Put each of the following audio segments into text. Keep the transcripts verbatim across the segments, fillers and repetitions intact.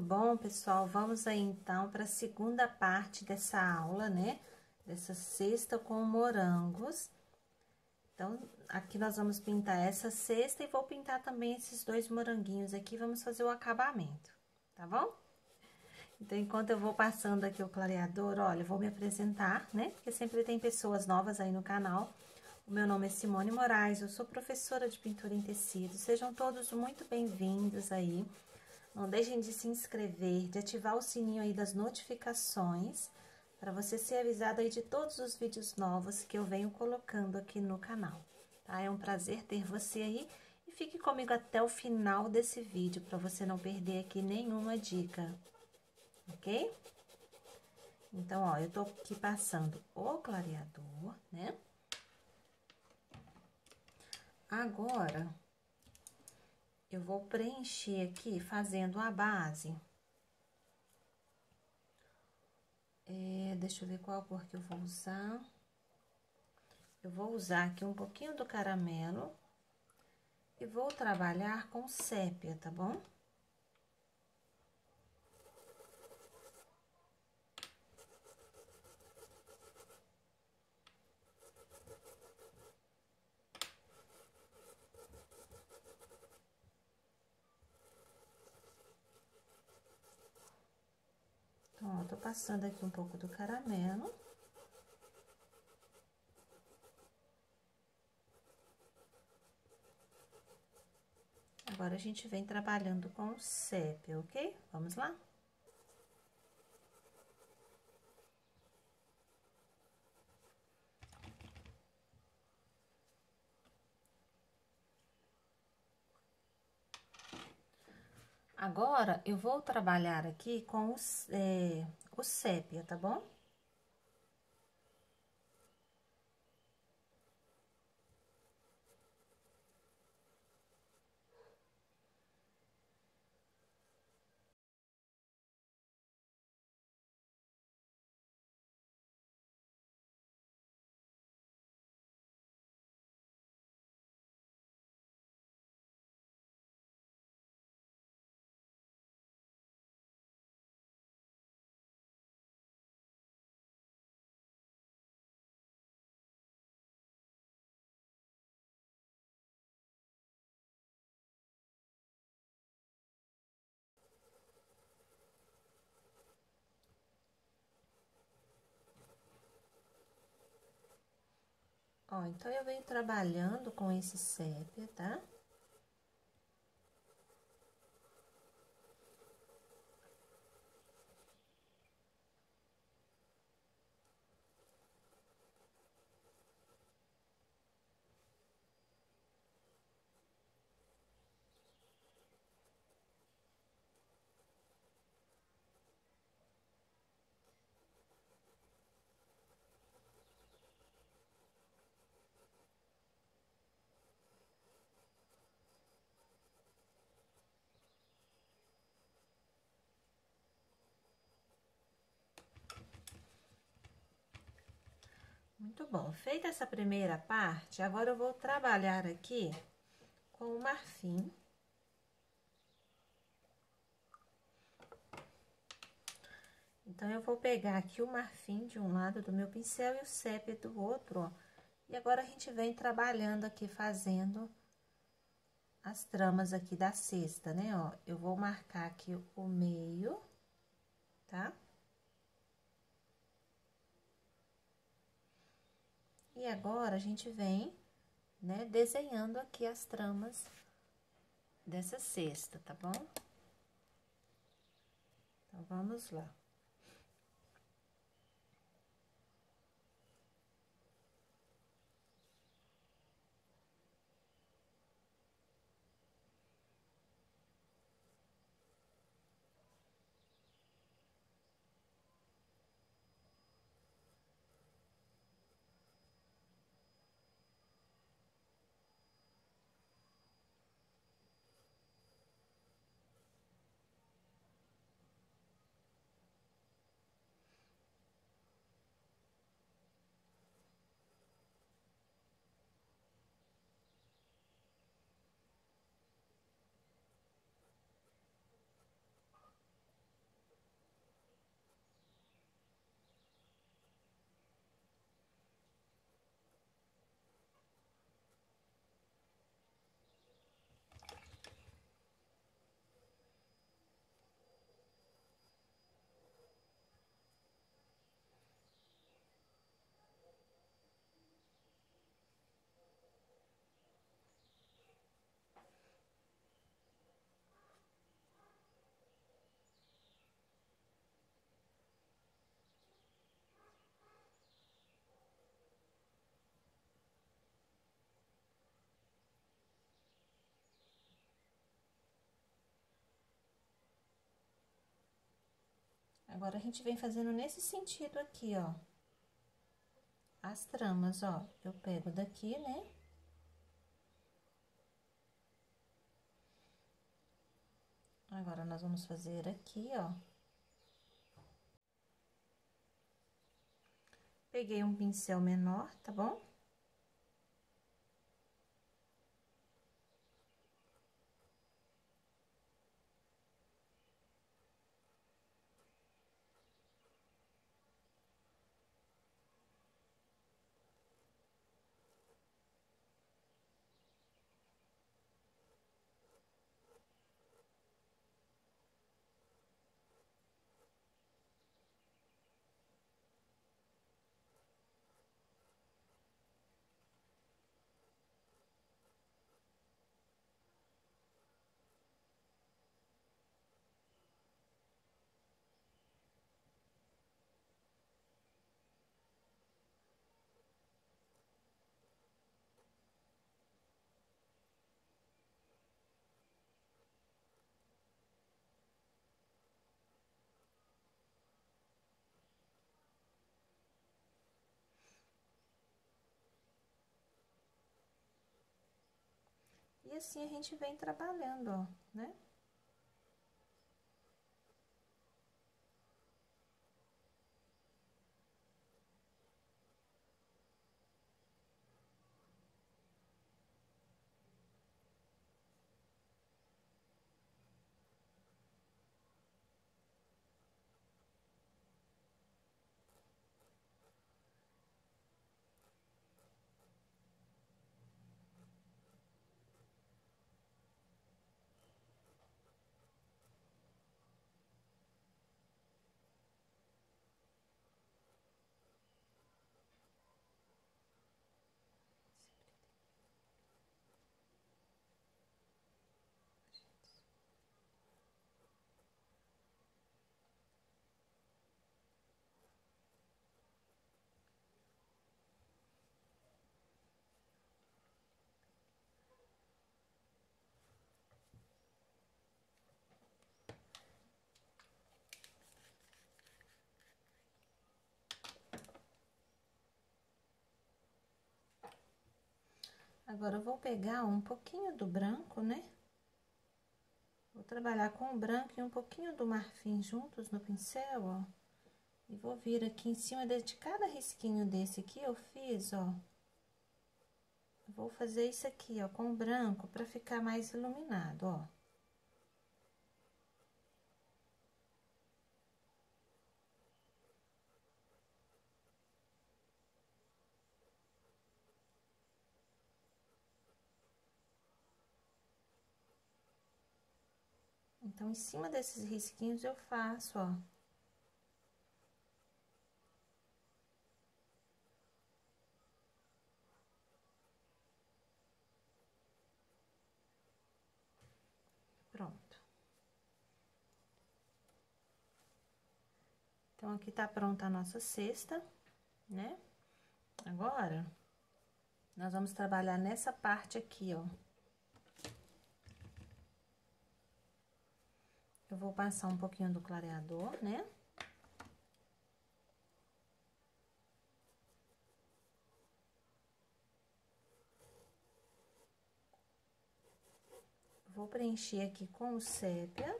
Muito bom, pessoal. Vamos aí, então, para a segunda parte dessa aula, né? Dessa cesta com morangos. Então, aqui nós vamos pintar essa cesta e vou pintar também esses dois moranguinhos aqui. Vamos fazer o acabamento, tá bom? Então, enquanto eu vou passando aqui o clareador, olha, eu vou me apresentar, né? Porque sempre tem pessoas novas aí no canal. O meu nome é Simone Moraes, eu sou professora de pintura em tecido. Sejam todos muito bem-vindos aí. Não deixem de se inscrever, de ativar o sininho aí das notificações, para você ser avisado aí de todos os vídeos novos que eu venho colocando aqui no canal, tá? É um prazer ter você aí e fique comigo até o final desse vídeo, para você não perder aqui nenhuma dica, ok? Então, ó, eu tô aqui passando o clareador, né? Agora, eu vou preencher aqui fazendo a base. É, deixa eu ver qual cor que eu vou usar. Eu vou usar aqui um pouquinho do caramelo e vou trabalhar com sépia, tá bom? Ó, tô passando aqui um pouco do caramelo. Agora, a gente vem trabalhando com sépia, ok? Vamos lá? Agora, eu vou trabalhar aqui com os, é, o sépia, tá bom? Ó, então, eu venho trabalhando com esse sépia, tá? Muito bom. Feita essa primeira parte, agora eu vou trabalhar aqui com o marfim. Então, eu vou pegar aqui o marfim de um lado do meu pincel e o sépia do outro, ó. E agora, a gente vem trabalhando aqui, fazendo as tramas aqui da cesta, né, ó. Eu vou marcar aqui o meio, tá? E agora, a gente vem, né, desenhando aqui as tramas dessa cesta, tá bom? Então, vamos lá. Agora, a gente vem fazendo nesse sentido aqui, ó. As tramas, ó, eu pego daqui, né? Agora, nós vamos fazer aqui, ó. Peguei um pincel menor, tá bom? E assim a gente vem trabalhando, ó, né? Agora, eu vou pegar um pouquinho do branco, né? Vou trabalhar com o branco e um pouquinho do marfim juntos no pincel, ó. E vou vir aqui em cima de cada risquinho desse que eu fiz, ó. Vou fazer isso aqui, ó, com o branco, pra ficar mais iluminado, ó. Então, em cima desses risquinhos eu faço, ó. Pronto. Então, aqui tá pronta a nossa cesta, né? Agora, nós vamos trabalhar nessa parte aqui, ó. Eu vou passar um pouquinho do clareador, né? Vou preencher aqui com o sépia.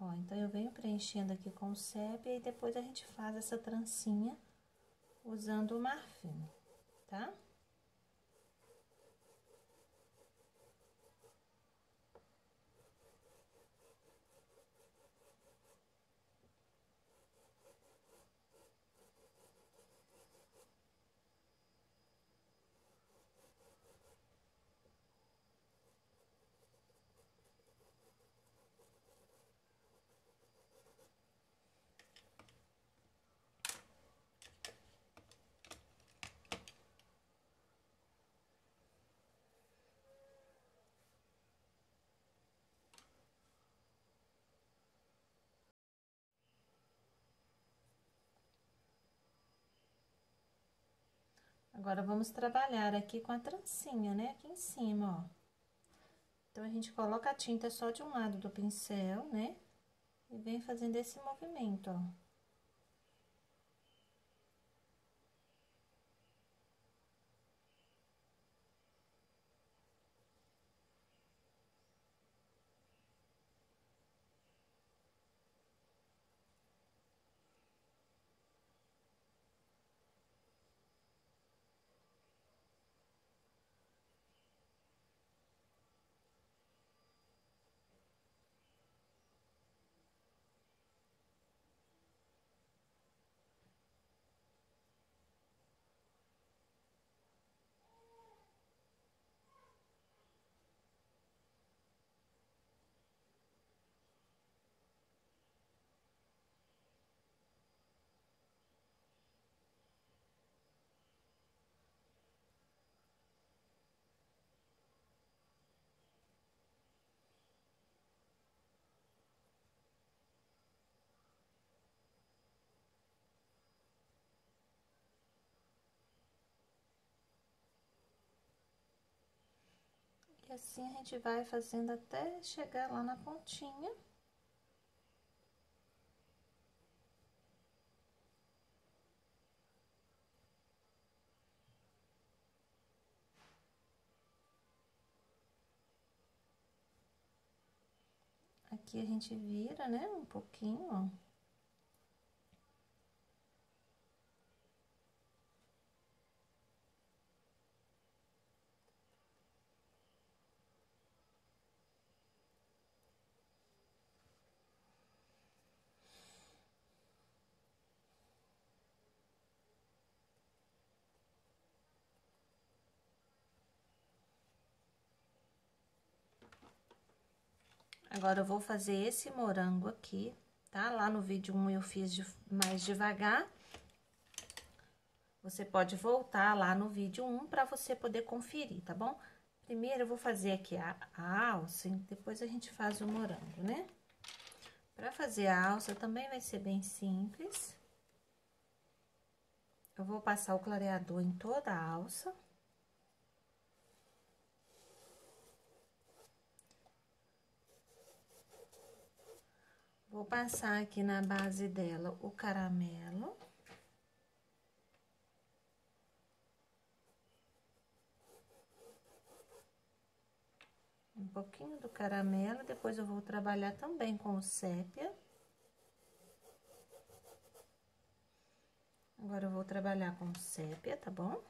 Ó, então, eu venho preenchendo aqui com o sépia e depois a gente faz essa trancinha usando o marfim, tá? Agora, vamos trabalhar aqui com a trancinha, né? Aqui em cima, ó. Então, a gente coloca a tinta só de um lado do pincel, né? E vem fazendo esse movimento, ó. E assim a gente vai fazendo até chegar lá na pontinha. Aqui a gente vira, né, um pouquinho, ó. Agora, eu vou fazer esse morango aqui, tá? Lá no vídeo um eu fiz de, mais devagar. Você pode voltar lá no vídeo um pra você poder conferir, tá bom? Primeiro, eu vou fazer aqui a, a alça, depois a gente faz o morango, né? Pra fazer a alça, também vai ser bem simples. Eu vou passar o clareador em toda a alça. Vou passar aqui na base dela o caramelo. Um pouquinho do caramelo, depois eu vou trabalhar também com o sépia. Agora eu vou trabalhar com o sépia, tá bom?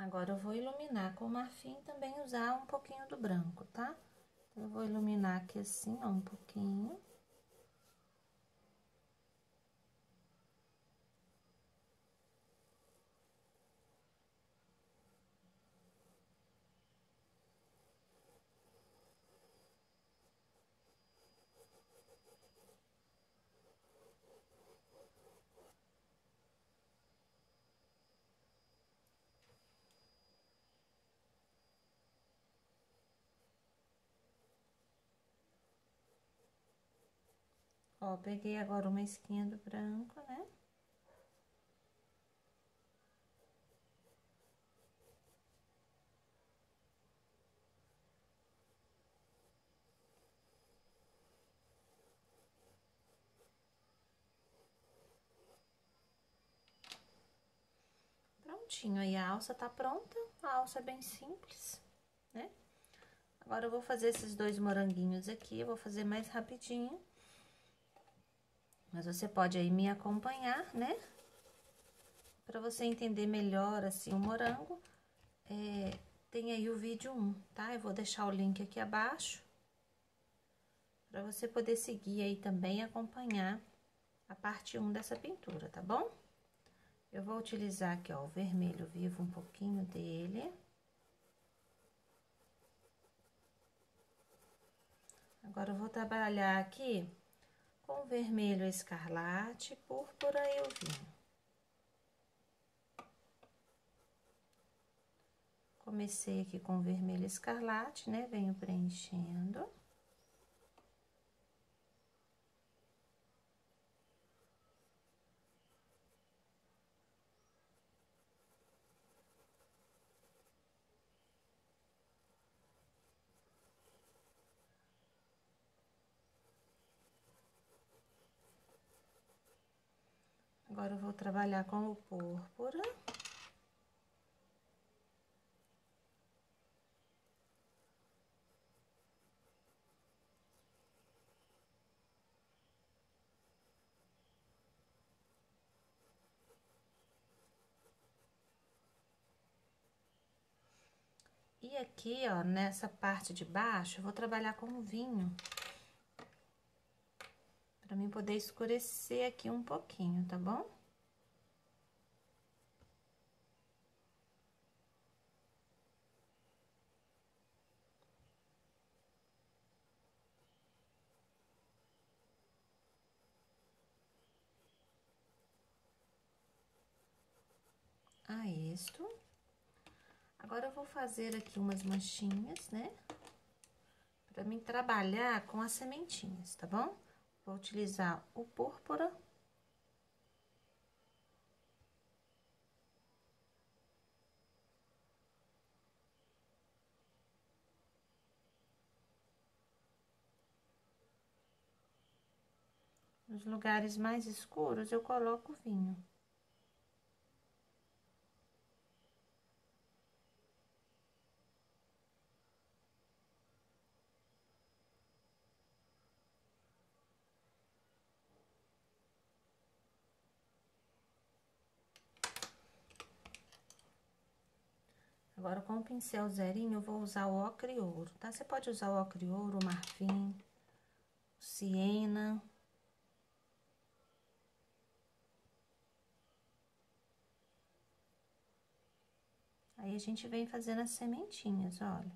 Agora, eu vou iluminar com o marfim e também usar um pouquinho do branco, tá? Então, eu vou iluminar aqui assim, ó, um pouquinho. Ó, peguei agora uma esquinha do branco, né? prontinho. Aí a alça tá pronta, a alça é bem simples, né? Agora eu vou fazer esses dois moranguinhos aqui, eu vou fazer mais rapidinho. Mas você pode aí me acompanhar, né? Pra você entender melhor, assim, o morango, é, tem aí o vídeo um, tá? Eu vou deixar o link aqui abaixo, pra você poder seguir aí também e acompanhar a parte um dessa pintura, tá bom? Eu vou utilizar aqui, ó, o vermelho vivo, um pouquinho dele. Agora, eu vou trabalhar aqui com vermelho escarlate, púrpura e o vinho. Comecei aqui com vermelho escarlate, né? Venho preenchendo. Agora eu vou trabalhar com o púrpura. E aqui, ó, nessa parte de baixo, eu vou trabalhar com o vinho. Pra mim poder escurecer aqui um pouquinho, tá bom? Ah, isto. Agora eu vou fazer aqui umas manchinhas, né? Pra mim trabalhar com as sementinhas, tá bom? Vou utilizar o púrpura. Nos lugares mais escuros eu coloco o vinho. Agora, com o pincel zerinho, eu vou usar o ocre ouro, tá? Você pode usar o ocre ouro, o marfim, o siena. Aí, a gente vem fazendo as sementinhas, olha.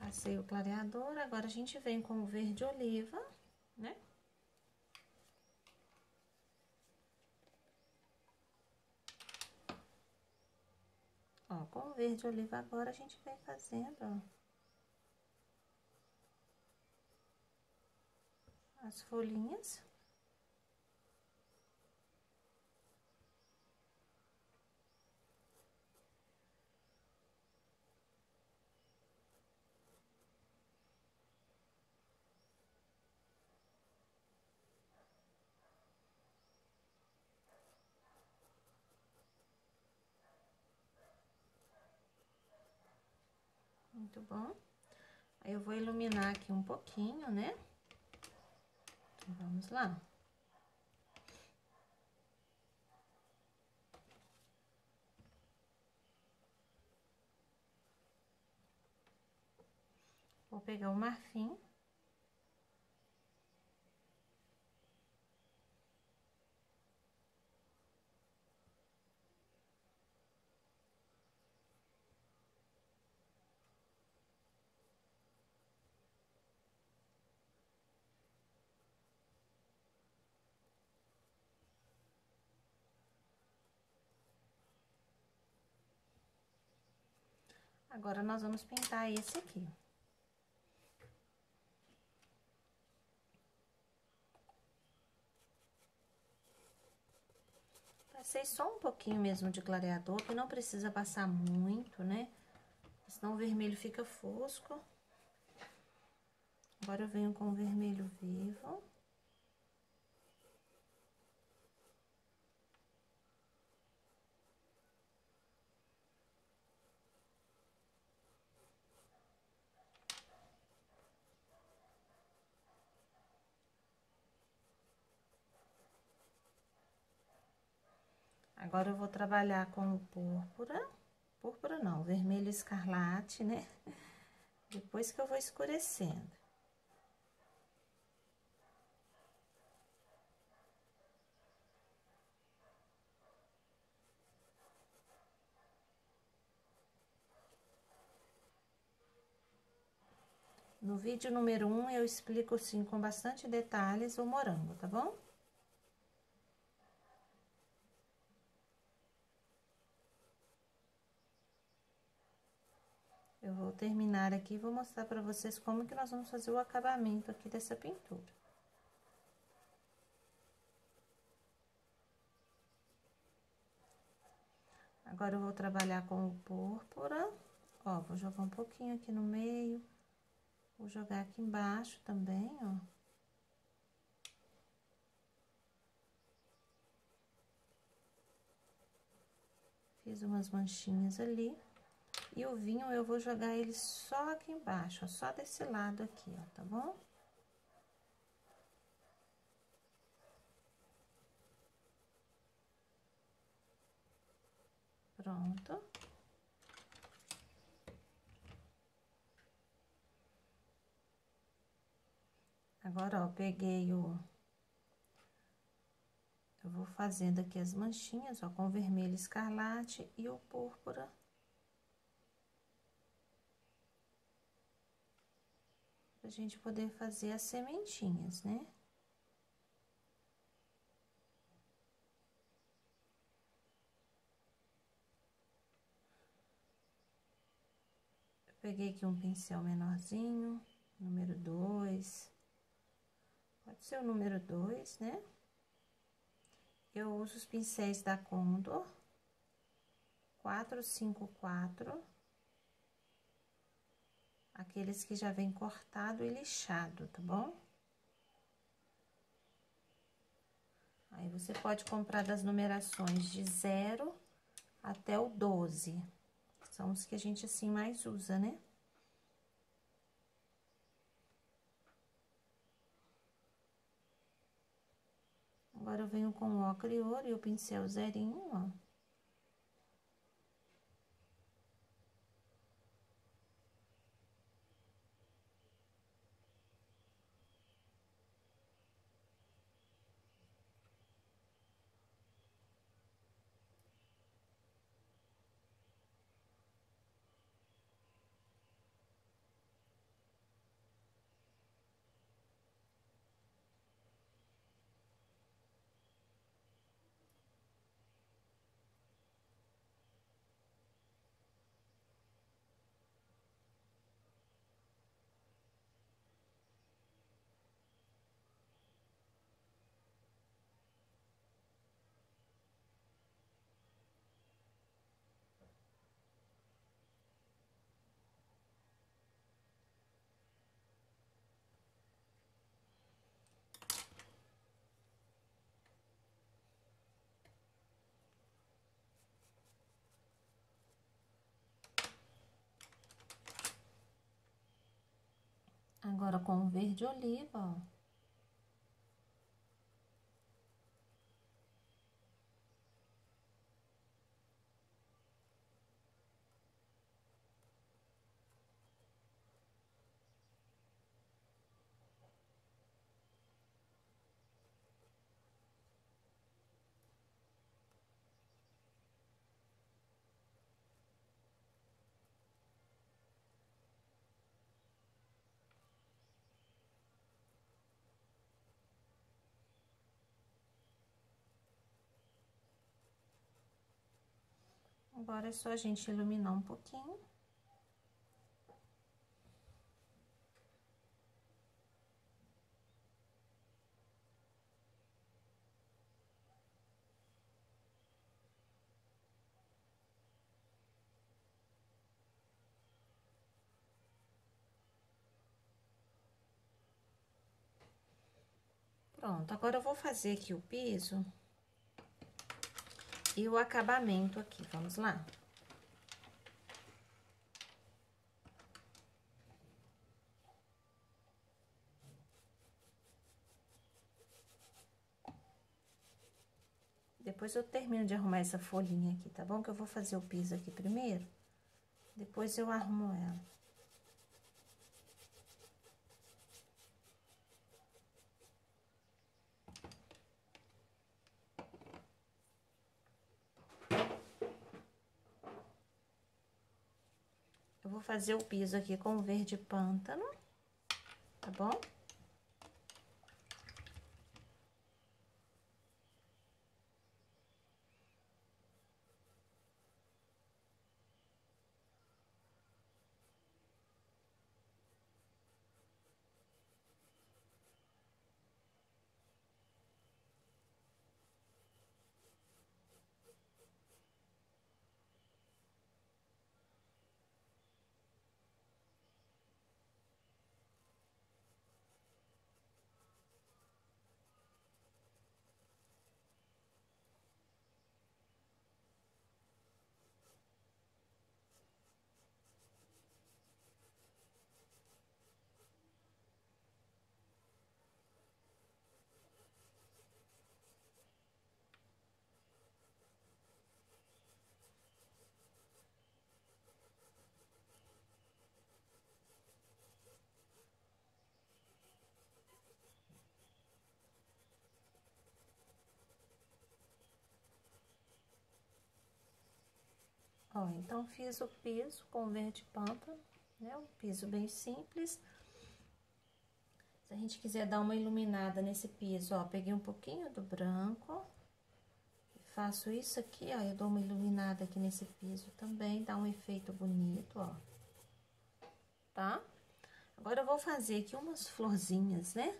Passei o clareador, agora a gente vem com o verde oliva, né? Ó, com o verde oliva agora a gente vem fazendo, ó, as folhinhas. Muito bom. Aí eu vou iluminar aqui um pouquinho, né? Então, vamos lá. Vou pegar o marfim. Agora, nós vamos pintar esse aqui. Passei só um pouquinho mesmo de clareador, que não precisa passar muito, né? Senão o vermelho fica fosco. Agora eu venho com o vermelho vivo. Agora eu vou trabalhar com o púrpura, púrpura não, vermelho escarlate, né? Depois que eu vou escurecendo. No vídeo número um, eu explico, assim, com bastante detalhes o morango, tá bom? Eu vou terminar aqui e vou mostrar pra vocês como que nós vamos fazer o acabamento aqui dessa pintura. Agora, eu vou trabalhar com o púrpura. Ó, vou jogar um pouquinho aqui no meio. Vou jogar aqui embaixo também, ó. Fiz umas manchinhas ali. E o vinho eu vou jogar ele só aqui embaixo, ó, só desse lado aqui, ó, tá bom? Pronto. Agora, ó, peguei o... Eu vou fazendo aqui as manchinhas, ó, com o vermelho escarlate e o púrpura. Pra gente poder fazer as sementinhas, né? Eu peguei aqui um pincel menorzinho, número dois. Pode ser o número dois, né? Eu uso os pincéis da Condor, quatro cinco quatro, aqueles que já vem cortado e lixado, tá bom? Aí, você pode comprar das numerações de zero até o doze. São os que a gente, assim, mais usa, né? Agora, eu venho com o ocre ouro e o pincel zerinho, ó. Agora, com o verde oliva, ó. Agora é só a gente iluminar um pouquinho. Pronto, agora eu vou fazer aqui o piso e o acabamento aqui, vamos lá. Depois eu termino de arrumar essa folhinha aqui, tá bom? Que eu vou fazer o piso aqui primeiro, depois eu arrumo ela. Eu vou fazer o piso aqui com verde pântano, tá bom? Ó, então, fiz o piso com verde pântano, né? Um piso bem simples. Se a gente quiser dar uma iluminada nesse piso, ó, peguei um pouquinho do branco. Faço isso aqui, ó, eu dou uma iluminada aqui nesse piso também, dá um efeito bonito, ó. Tá? Agora, eu vou fazer aqui umas florzinhas, né?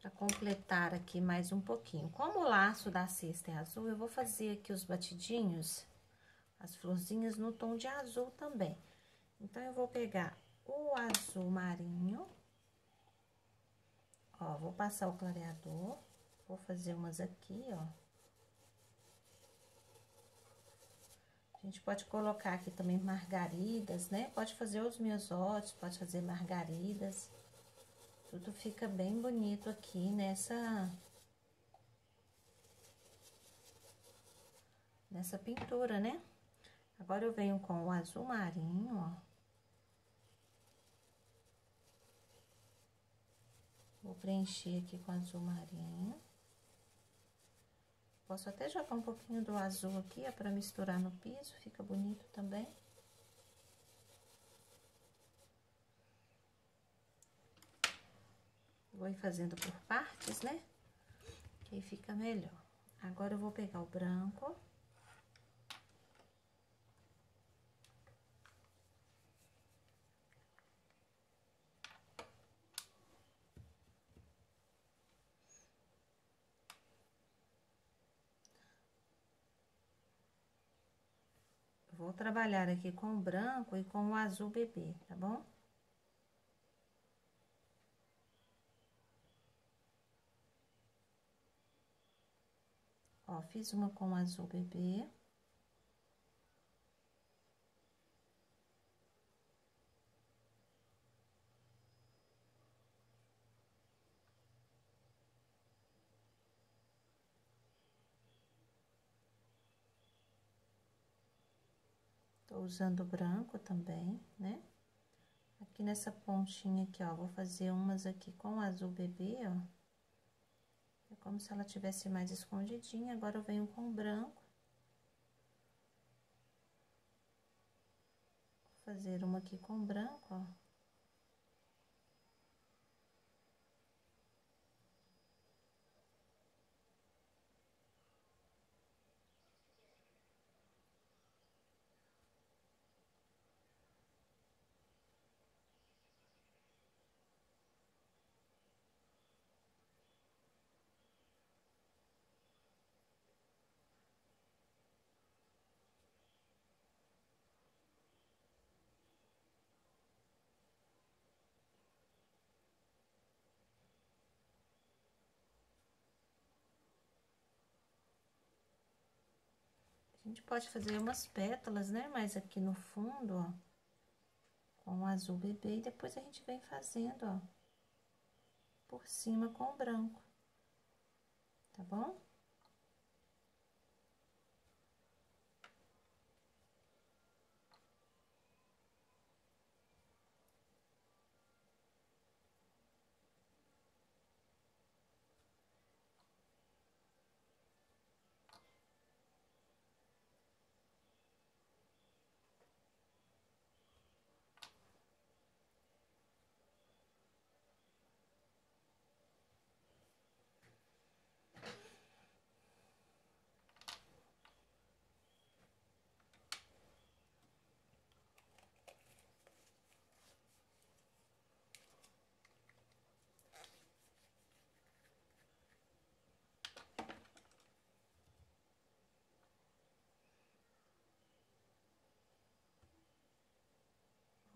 Pra completar aqui mais um pouquinho. Como o laço da cesta é azul, eu vou fazer aqui os batidinhos, as florzinhas no tom de azul também. Então, eu vou pegar o azul marinho, ó, vou passar o clareador, vou fazer umas aqui, ó. A gente pode colocar aqui também margaridas, né? Pode fazer os miosotes, pode fazer margaridas. Tudo fica bem bonito aqui nessa nessa pintura, né? Agora eu venho com o azul marinho, ó. Vou preencher aqui com azul marinho. Posso até jogar um pouquinho do azul aqui, ó, pra misturar no piso, fica bonito também. Vou ir fazendo por partes, né? Que aí fica melhor. Agora, eu vou pegar o branco. Vou trabalhar aqui com o branco e com o azul bebê, tá bom? Ó, fiz uma com azul bebê. Tô usando branco também, né? Aqui nessa pontinha aqui, ó, vou fazer umas aqui com azul bebê, ó. É como se ela tivesse mais escondidinha. Agora, eu venho com o branco. Vou fazer uma aqui com branco, ó. A gente pode fazer umas pétalas, né? Mas aqui no fundo, ó, com o azul bebê, e depois a gente vem fazendo, ó, por cima com o branco, tá bom?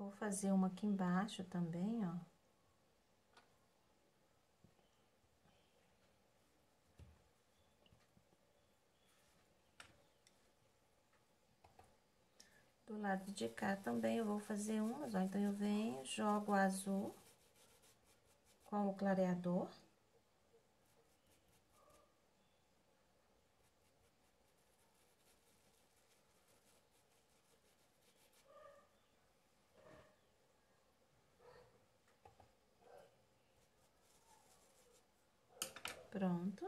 Vou fazer uma aqui embaixo também, ó. Do lado de cá também eu vou fazer umas, ó. Então, eu venho, jogo azul com o clareador. Pronto.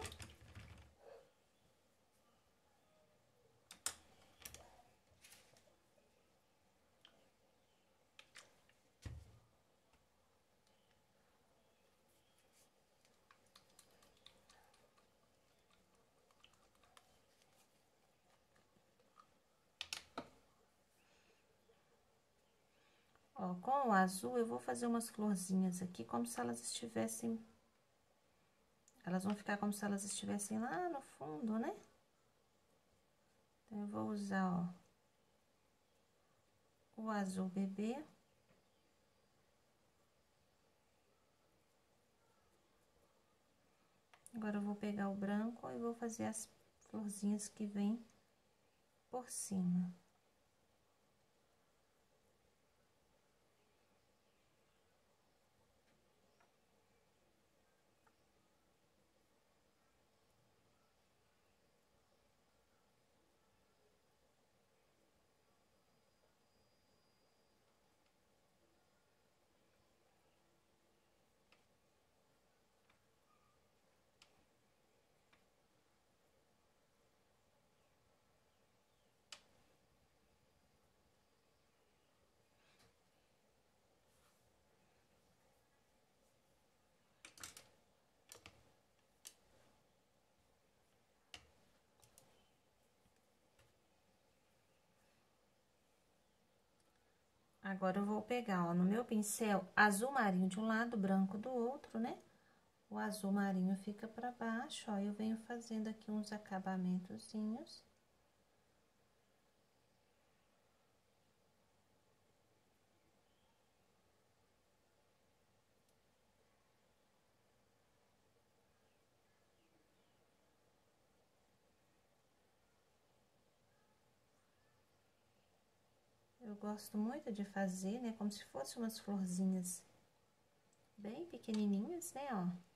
Ó, com o azul eu vou fazer umas florzinhas aqui, como se elas estivessem... Elas vão ficar como se elas estivessem lá no fundo, né? Então, eu vou usar, ó, o azul bebê. Agora, eu vou pegar o branco e vou fazer as florzinhas que vêm por cima. Agora, eu vou pegar, ó, no meu pincel, azul marinho de um lado, branco do outro, né? O azul marinho fica pra baixo, ó, eu venho fazendo aqui uns acabamentozinhos. Eu gosto muito de fazer, né, como se fosse umas florzinhas bem pequenininhas, né, ó.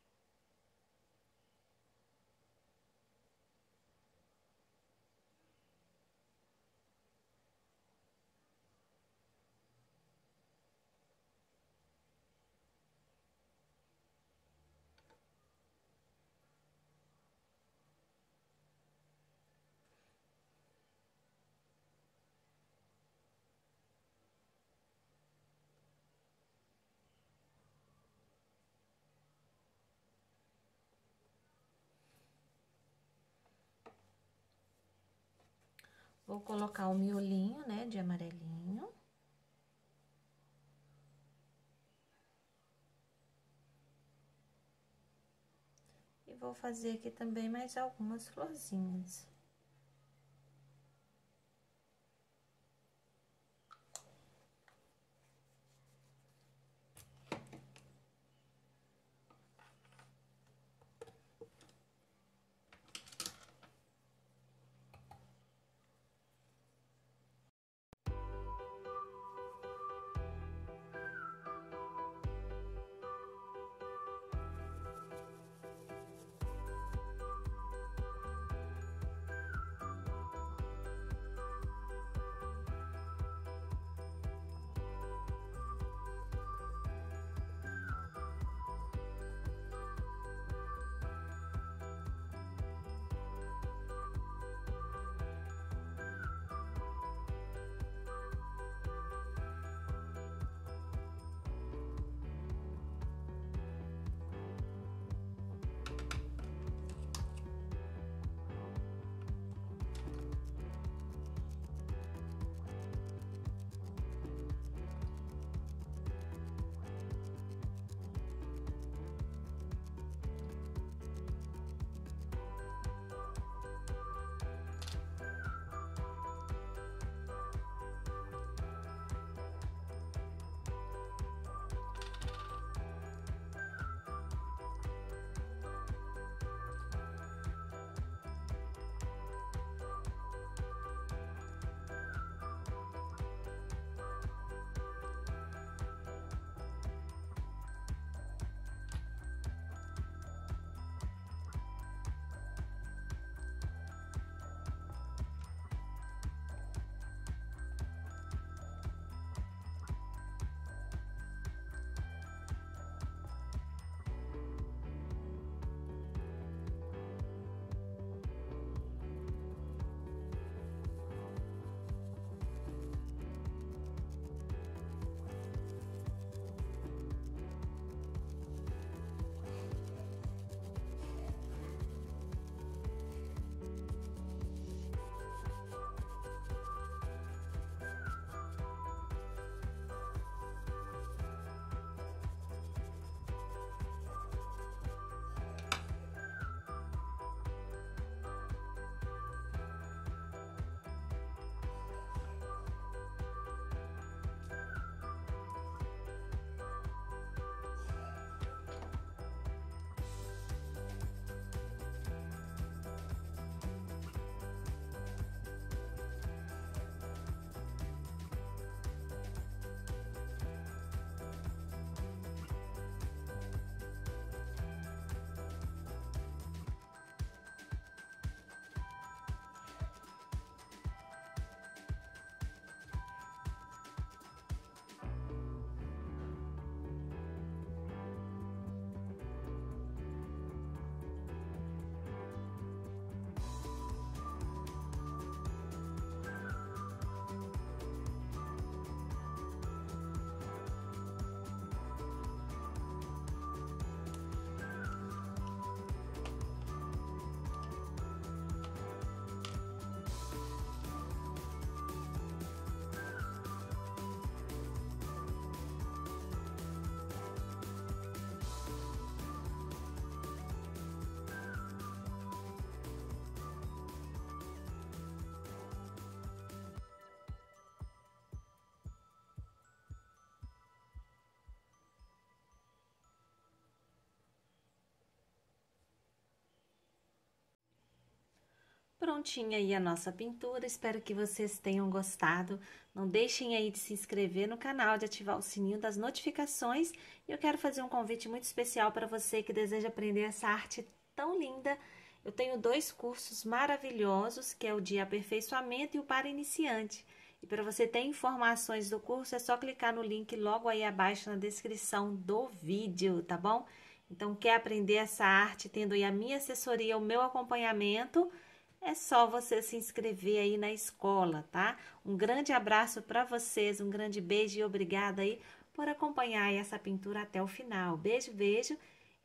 Vou colocar o miolinho, né, de amarelinho. E vou fazer aqui também mais algumas florzinhas. Prontinha aí a nossa pintura, espero que vocês tenham gostado. Não deixem aí de se inscrever no canal, de ativar o sininho das notificações. E eu quero fazer um convite muito especial para você que deseja aprender essa arte tão linda. Eu tenho dois cursos maravilhosos, que é o de aperfeiçoamento e o para iniciante. E para você ter informações do curso, é só clicar no link logo aí abaixo na descrição do vídeo, tá bom? Então, quer aprender essa arte tendo aí a minha assessoria, o meu acompanhamento? É só você se inscrever aí na escola, tá? Um grande abraço para vocês, um grande beijo e obrigada aí por acompanhar essa pintura até o final. Beijo, beijo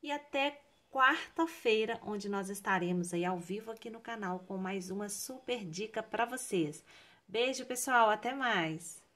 e até quarta-feira, onde nós estaremos aí ao vivo aqui no canal com mais uma super dica para vocês. Beijo, pessoal, até mais!